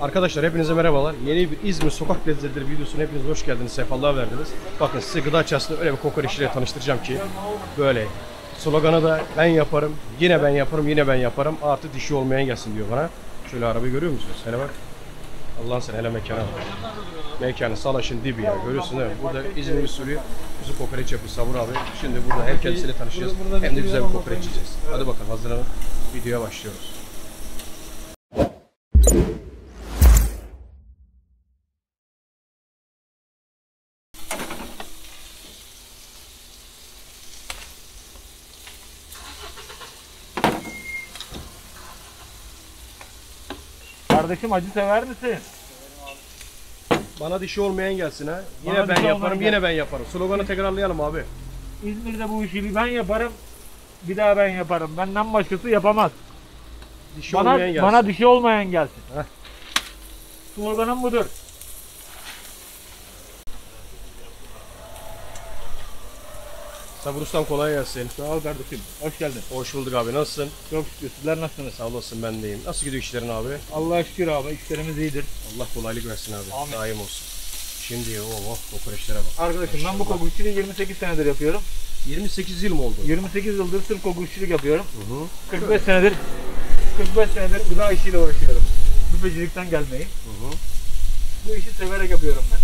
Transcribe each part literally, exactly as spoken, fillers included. Arkadaşlar hepinize merhabalar. Yeni bir İzmir Sokak Lezzetleri videosuna hepiniz hoş geldiniz, sefalar verdiniz. Bakın size gıda açısından öyle bir kokoreç ile tanıştıracağım ki böyle sloganı da ben yaparım, yine ben yaparım, yine ben yaparım. Artı dişi olmayan gelsin diyor bana. Şöyle arabayı görüyor musunuz? Hele bak. Allah'ın sen hele mekana bak. Mekanı salaşın dibi ya. Görüyorsun değil mi? Burada İzmir Usulü kokoreç yapıyor Sabur abi. Şimdi burada hem kendisiyle tanışacağız hem de güzel bir kokoreç yiyeceğiz. Hadi bakalım hazırlanın. Videoya başlıyoruz. Kardeşim acı sever misin? Bana dişi olmayan gelsin ha. Yine Bana ben yaparım, yine gel. ben yaparım. Sloganı tekrarlayalım abi. İzmir'de bu işi ben yaparım, bir daha ben yaparım. Benden başkası yapamaz. Dişi bana, olmayan gelsin. Bana dişi olmayan gelsin. Heh. Sloganım budur. Sabır ustam kolay gelsin. Sağ ol kardeşim. Hoş geldin. Hoş bulduk abi. Nasılsın? Çok şükür. Sizler nasılsınız? Sağ olasın, ben deyim. Nasıl gidiyor işlerin abi? Allah'a şükür abi. İşlerimiz iyidir. Allah kolaylık versin abi. Amin. Daim olsun. Şimdi o o kokoreçlere bak. Arkadaşım ben bu kokoreçleri yirmi sekiz senedir yapıyorum. yirmi sekiz yıl mı oldu? yirmi sekiz yıldır sırf kokoreççilik yapıyorum. Hı hı. kırk beş senedir kırk beş senedir gıda işiyle uğraşıyorum. Büfecilikten gelmeyi. Hı hı. Bu işi severek yapıyorum ben.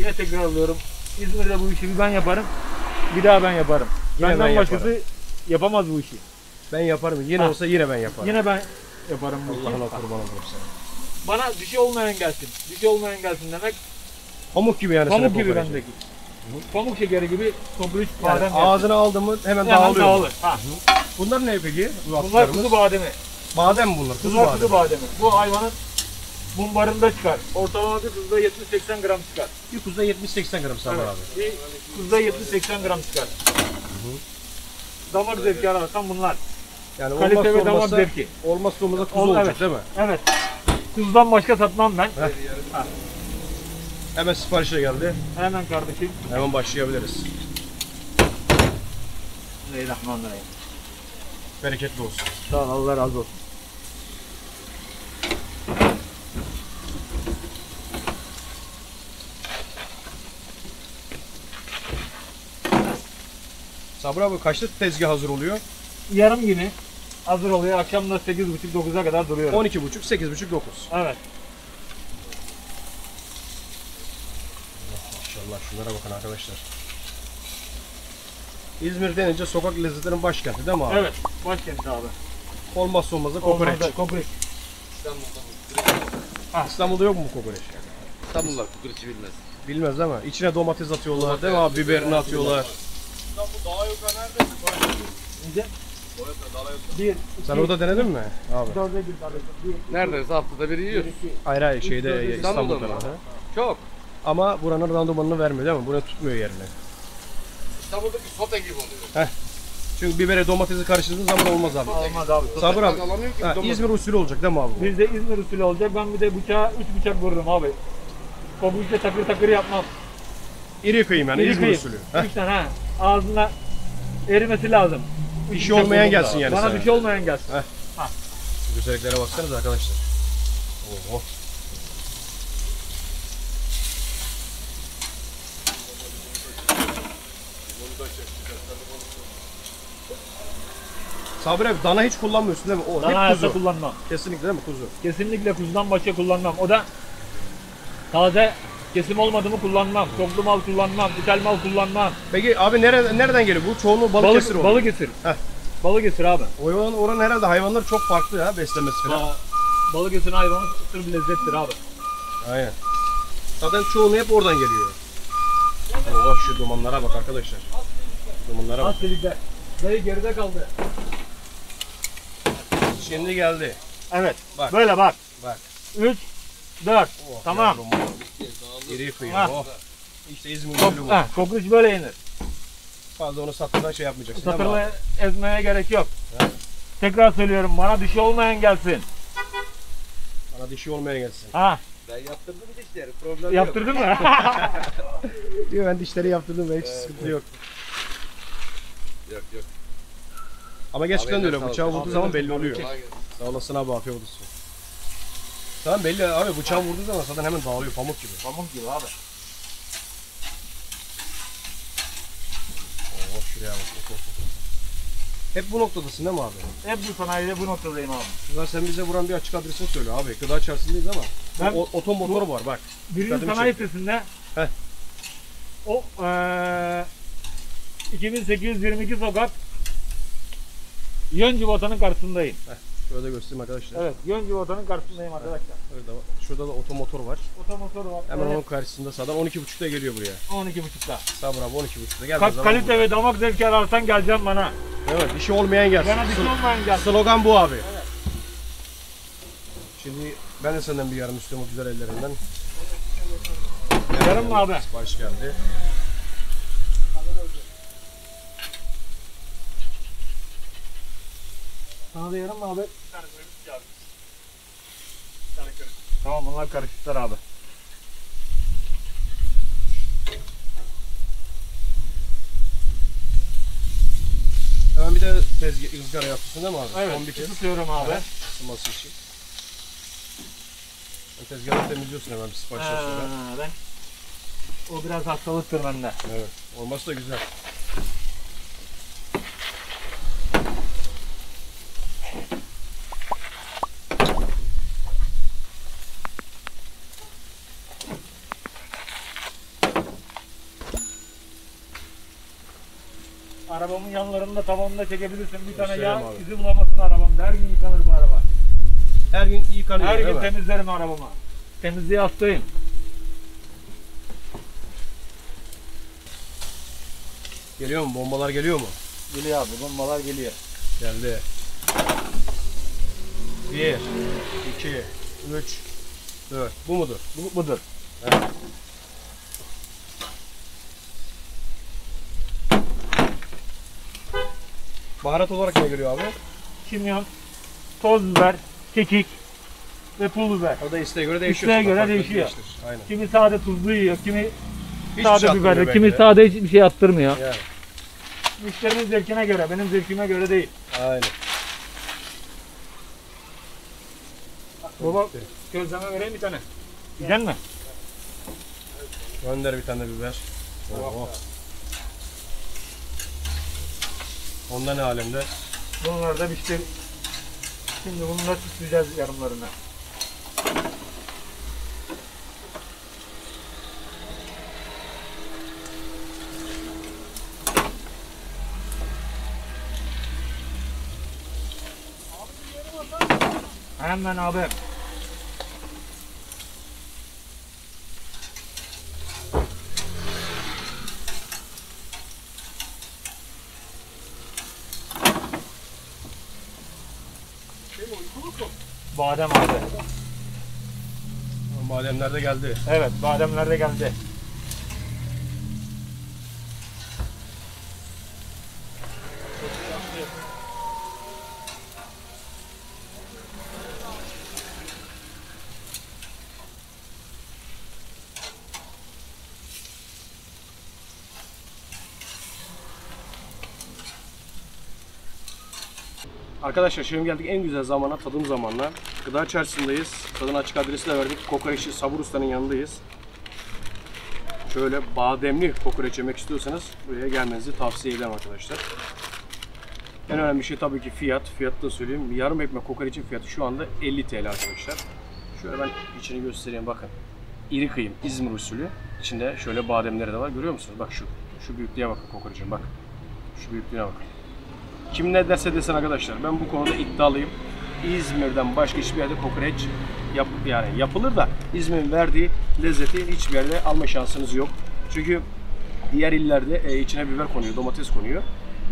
Yine tekrarlıyorum. İzmir'de bu işi ben yaparım. Bir daha ben yaparım. Yine Benden ben başkası yaparım. yapamaz bu işi. Ben yaparım. Yine ha. olsa yine ben yaparım. Yine ben yaparım bu işi. Allah'ına kurban olurum sana. Bana bir şey olmayan gelsin. Bir şey olmayan gelsin demek. Pamuk gibi yani. Pamuk gibi bendeki. Hı. Pamuk şekeri gibi kokoreç badem. Yani ağzına aldın mı hemen, hemen dağılıyor. Dağılır. Ha. Bunlar ne peki? Bunlar kuzu bademi. Badem bunlar. Kuzu, bunlar bademi. kuzu bademi. Bu hayvanın mumbarında çıkar. Ortalama bir kuzuda yetmiş seksen gram çıkar. Bir kuzuda yetmiş seksen gram Sabır evet. abi. Bir kuzuda yetmiş seksen gram çıkar. Hı hı. Damar zevki ararsan bunlar. Yani kalite ve damar zevki. Olmazsa olmazsa kuzu Ol, olacak evet. değil mi? Evet. Kuzudan başka satmam ben. Heh. Heh. Hemen siparişe geldi. Hemen kardeşim. Hemen başlayabiliriz. Bismillahirrahmanirrahim. Bereketli olsun. Sağ ol, Allah razı olsun. Sabır abi kaçta tezgah hazır oluyor? Yarım gibi hazır oluyor. Akşamda sekiz buçuk dokuza kadar duruyor. on iki buçuk, sekiz buçuk, dokuz. Evet. Maşallah şunlara bakın arkadaşlar. İzmir denince sokak lezzetlerinin başkenti değil mi abi? Evet, başkenti abi. Olmazsa olmazı kokoreç. Olmazsa kokoreç. İstanbul'da, İstanbul'da yok mu kokoreç? İstanbul'da kokoreçi bilmez. Bilmez değil mi? İçine domates atıyorlar domates, değil mi abi? Biberini atıyorlar. Bu daha yok nerede? Neden? Bir. Sen orada denedin mi? Abi. Neredeyiz? Haftada bir yiyoruz. Hayır hayır şeyde İstanbul'da. Çok. Ama buranın randımanını vermiyor değil mi? Buraya tutmuyor yerine. İstanbul'daki sote gibi oluyor. Heh. Çünkü biberi domatesi karıştırdığın zaman olmaz abi. Olmaz abi. Sabır abi. Ha, İzmir usulü olacak değil mi abi? Bizde İzmir usulü olacak. Ben bir de bıçağa üç bıçak vururum abi. Kokoreçte takır takır yapmam. İri kıyım yani İri İzmir kıyım. usulü. Heh. Ha. Ağzına erimesi lazım. Bir şey olmayan gelsin yani. Bana bir şey olmayan gelsin. Ha. Güzelliklere baksanız arkadaşlar. Oho. Sabri abi dana hiç kullanmıyorsun değil mi? O, dana hayatta kullanmam. Kesinlikle değil mi kuzu? Kesinlikle kuzudan başka kullanmam. O da taze. Kesim olmadı mı kullanmam, toplu mal kullanmam, ithal mal kullanmam. Peki abi nereden, nereden geliyor bu? Çoğunluğu Balıkesir oluyor. Balıkesir. Heh. Balıkesir abi. Oranın, oranın herhalde hayvanlar çok farklı ya beslemesi falan. Aa, Balıkesir'in hayvanı sırf lezzettir abi. Aynen. Zaten çoğunluğu hep oradan geliyor. Allah şu dumanlara bak arkadaşlar. Dumanlara bak. Askelikler. Dayı geride kaldı. Şimdi geldi. Evet. Bak. Böyle bak. Bak. üç, dört. Oh, tamam. İri kıyıyor. Oh. İşte İzmir usulü bu. Kokoreç böyle yenir. Fazla onu satırdan şey yapmayacaksın. Satırla ezmeye gerek yok. He. Tekrar söylüyorum bana dişi olmayan gelsin. Bana dişi olmayan gelsin. Ha. Ben yaptırdım dişleri. Problem yaptırdın yok. Yaptırdın mı? Diyor ben dişleri yaptırdım ve hiç evet. sıkıntı yok. Yok yok. Ama gerçekten öyle. Bıçağı vurduğu zaman belli oluyor. Sağ olasın abi afiyet olsun. Tamam belli abi, bıçağı vurduğu zaman zaten hemen dağılıyor, pamuk gibi. Pamuk gibi abi. Oo, şuraya bak, bak, bak, bak. Hep bu noktadasın değil mi abi? Hep bu sanayide bu noktadayım abi. Ya sen bize vuran bir açık adresini söyle abi. Gıda içerisindeyiz ama ben, o, otomotoru bu, var bak. Birinci sanayi sitesinde o ee, iki bin sekiz yüz yirmi iki sokak Yoncu Vatan'ın karşısındayım. Heh, şöyle göstereyim arkadaşlar. Evet, Yoncu Vatan'ın karşısındayım arkadaşlar. Evet, şurada da otomotor var. Otomotor var. Hemen evet. Onun karşısında sağdan on iki buçukta geliyor buraya. on iki buçukta. Sabır abi on iki buçukta gel. Kalite buraya. Ve damak zevki ararsan geleceğim bana. Evet, işi olmayan gelsin. Bana dişi olmayan gelsin. Slogan bu abi. Evet. Şimdi ben de senden bir yarım istiyorum güzel ellerinden. Yarım mı abi? Sipariş geldi. Sana da yarım mı abi? Bir tane koymuş ya abi. Bir tane karışık. Tamam bunlar karışıklar abi. Hemen bir de tezgah ızgara yapıyorsun değil mi abi? Evet. Son bir kez tutuyorum abi. Evet. Isınması için. Tezgahı temizliyorsun hemen bir sipariş sonra. Ben... O biraz hastalıktır bende. Evet. Olması da güzel. Arabamın yanlarında tavanında çekebilirsin. Bir tane yağ izi bulamasın arabamda. Her gün yıkanır bu araba. Her gün yıkanıyor. Her gün temizlerim arabamı. Temizliğe hastayım. Geliyor mu? Bombalar geliyor mu? Geliyor abi. Bombalar geliyor. Geldi. Bir, iki, üç, dört. Bu mudur? Bu mudur? Evet. Baharat olarak ne görüyor abi? Kimyon, toz biber, kekik ve pul biber. O da isteğe göre değişiyor. İsteğe göre değişiyor. Aynen. Kimi sade tuzlu yiyor, kimi hiç sade biberli, kimi de. Sade hiçbir şey attırmıyor. Yani. Müşterinin zevkine göre, benim zevkime göre değil. Aynen. Baba, közleme vereyim bir tane. Yiyecek mi? Gönder bir tane biber. Bravo. Ondan ne alemde? Bunlar da işte şimdi bunları süsleyeceğiz yarımlarına. Hemen abi. Badem abi. Bademler de geldi. Evet, bademler de geldi. Arkadaşlar şimdi geldik en güzel zamana, tadım zamanına. Gıda içerisindeyiz. Tadın açık adresi de verdik. Kokoreççi Sabur Usta'nın yanındayız. Şöyle bademli kokoreç yemek istiyorsanız buraya gelmenizi tavsiye ederim arkadaşlar. En önemli şey tabii ki fiyat. Fiyatı da söyleyeyim. Yarım ekmek kokoreçin fiyatı şu anda elli TL arkadaşlar. Şöyle ben içini göstereyim bakın. İri kıyım İzmir usulü. İçinde şöyle bademleri de var. Görüyor musunuz? Bak şu. Şu büyüklüğe bakın kokoreçin bak. Şu büyüklüğüne bakın. Kim ne derse desin arkadaşlar, ben bu konuda iddialıyım. İzmir'den başka hiçbir yerde kokoreç yap, yani yapılır da İzmir'in verdiği lezzeti hiçbir yerde alma şansınız yok. Çünkü diğer illerde e, içine biber konuyor, domates konuyor.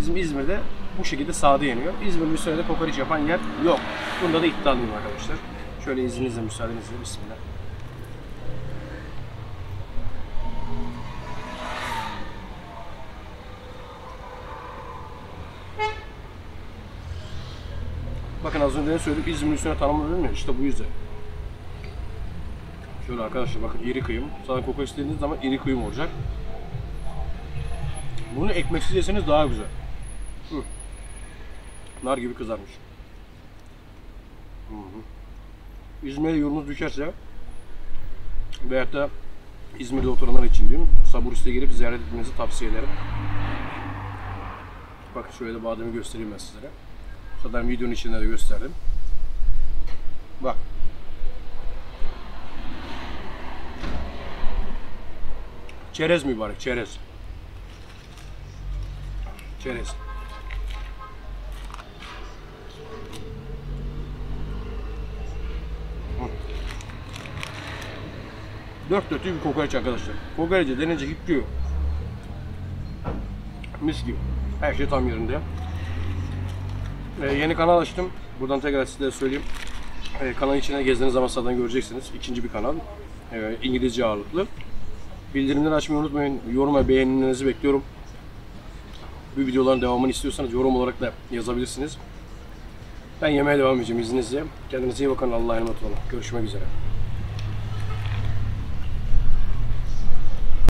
Bizim İzmir'de bu şekilde sade yeniyor. İzmir müsaade kokoreç yapan yer yok. Bunda da iddialıyım arkadaşlar. Şöyle izninizle, müsaadenizle, bismillah. Bakın az önce ne söyledik, İzmir üstüne tanımlı değil mi? İşte bu yüzden. Şöyle arkadaşlar bakın iri kıyım. Sadece kokoreç istediğiniz zaman iri kıyım olacak. Bunu ekmeksiz yeseniz daha güzel. Hı. Nar gibi kızarmış. Hı hı. İzmir'e yolunuz düşerse veyahut da İzmir'de oturanlar için diyorum, Saburist'e gelip ziyaret etmenizi tavsiye ederim. Bak şöyle bademi göstereyim ben sizlere. Zaten videonun içinde de gösterdim. Bak. Çerez mübarek, çerez. Çerez. Dört dörtlü bir kokoreç arkadaşlar. Kokorece denince hiç diyor. Mis gibi. Her şey tam yerinde. Ee, yeni kanal açtım. Buradan tekrar size söyleyeyim. Ee, kanalın içine gezdiğiniz zaman zaten göreceksiniz. İkinci bir kanal. Ee, İngilizce ağırlıklı. Bildirimleri açmayı unutmayın. Yorum ve beğenilerinizi bekliyorum. Bu videoların devamını istiyorsanız yorum olarak da yazabilirsiniz. Ben yemeğe devam edeceğim izninizle. Kendinize iyi bakın. Allah'a emanet olun. Görüşmek üzere.